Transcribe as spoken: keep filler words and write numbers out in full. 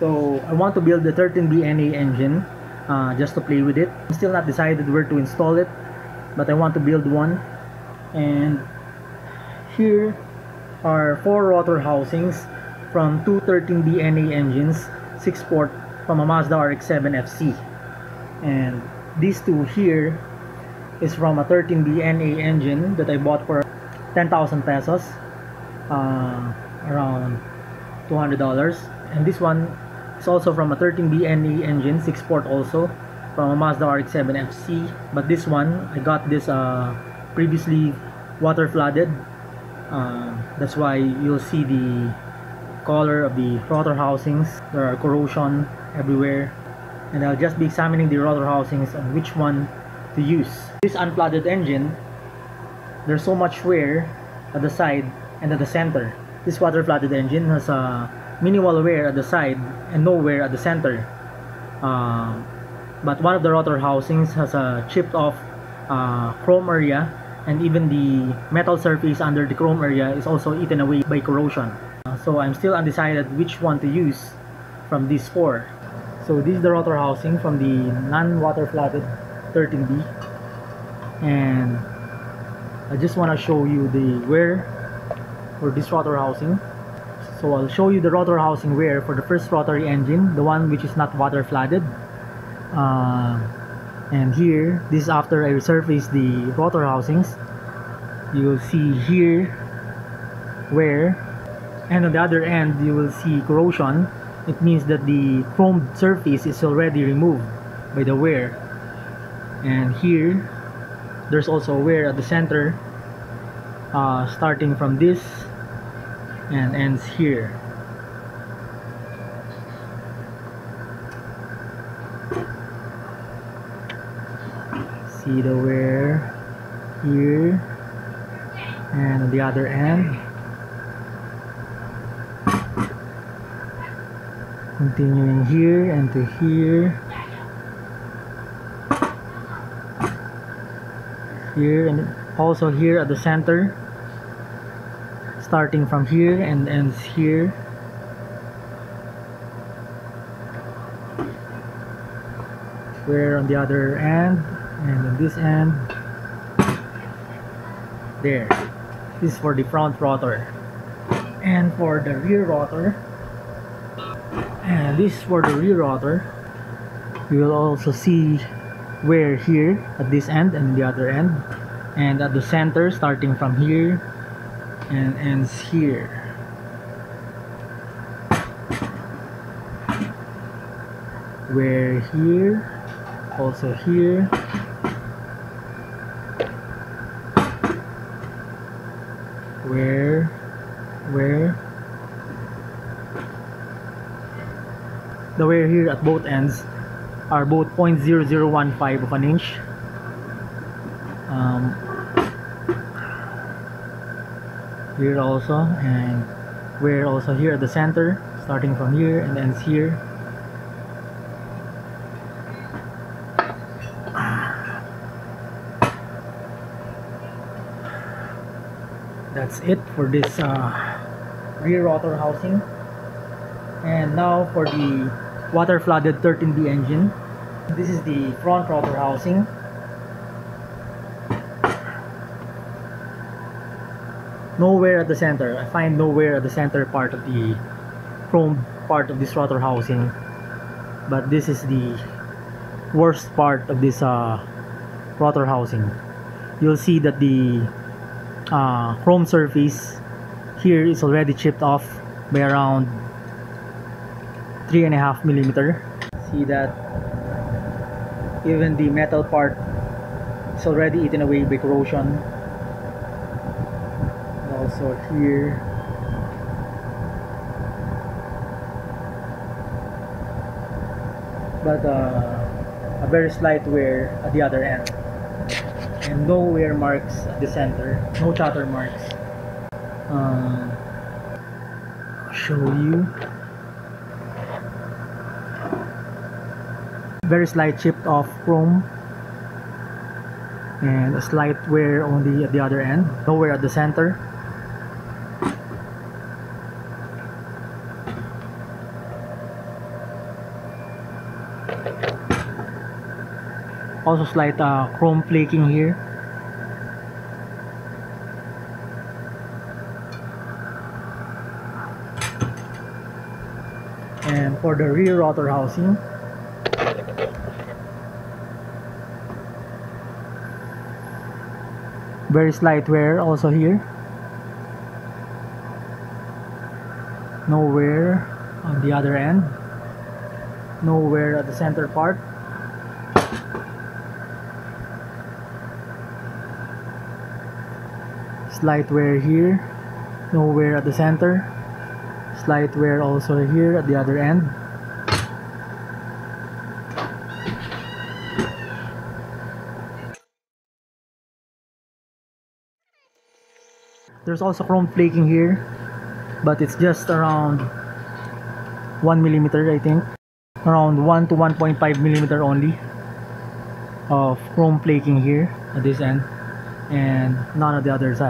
So I want to build the thirteen B N A engine uh, just to play with it. I'm still not decided where to install it, but I want to build one. And here are four rotor housings from two thirteen B N A engines, six port from a Mazda R X seven F C. And these two here is from a thirteen B N A engine that I bought for ten thousand pesos, uh, around two hundred dollars. And this one is also from a thirteen B N A engine, six port also, from a Mazda R X seven F C. But this one, I got this uh, previously water flooded. Uh, that's why you'll see the color of the rotor housings. There are corrosion everywhere. And I'll just be examining the rotor housings and which one to use. This unflooded engine, there's so much wear at the side and at the center. This water flooded engine has a uh, minimal wear at the side and no wear at the center, uh, but one of the rotor housings has a chipped off uh, chrome area, and even the metal surface under the chrome area is also eaten away by corrosion. Uh, so I'm still undecided which one to use from these four. So this is the rotor housing from the non-water flooded thirteen B, and I just want to show you the wear for this rotor housing. So I'll show you the rotor housing wear for the first rotary engine, the one which is not water flooded. Uh, and here, this is after I resurface the rotor housings. You will see here wear, and on the other end you will see corrosion. It means that the chrome surface is already removed by the wear. And here, there's also wear at the center, uh, starting from this and ends here. See the wear here and on the other end. Continuing here and to here. Here and also here at the center. Starting from here and ends here. Wear on the other end and on this end. There. This is for the front rotor. And for the rear rotor. And this is for the rear rotor. You will also see wear here at this end and the other end. And at the center, starting from here and ends here. Wear here, also here. Wear, wear. The wear here at both ends are both zero point zero zero one five of an inch. Um, Here also, and we're also here at the center, starting from here and ends here. That's it for this uh, rear rotor housing. And now for the water flooded thirteen B engine. This is the front rotor housing. Nowhere at the center. I find nowhere at the center part of the chrome part of this rotor housing, but this is the worst part of this uh, rotor housing. You'll see that the uh, chrome surface here is already chipped off by around three and a half millimeter. See that even the metal part is already eaten away by corrosion. Also here, but uh, a very slight wear at the other end, and no wear marks at the center, no chatter marks. Uh, I'll show you very slight chipped off chrome. And a slight wear only at the other end, no wear at the center. Also slight uh, chrome flaking here. And for the rear rotor housing, very slight wear also here. No wear on the other end, no wear at the center part. Slight wear here, no wear at the center, slight wear also here at the other end. There's also chrome flaking here, but it's just around one millimeter, I think, around one to one point five millimeter only of chrome flaking here at this end and none at the other side.